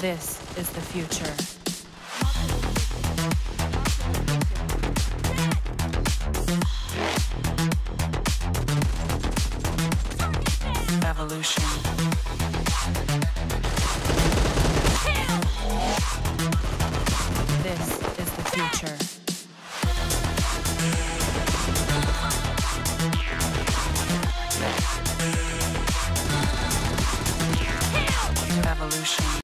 This is the future. Evolution. This is the future. Evolution.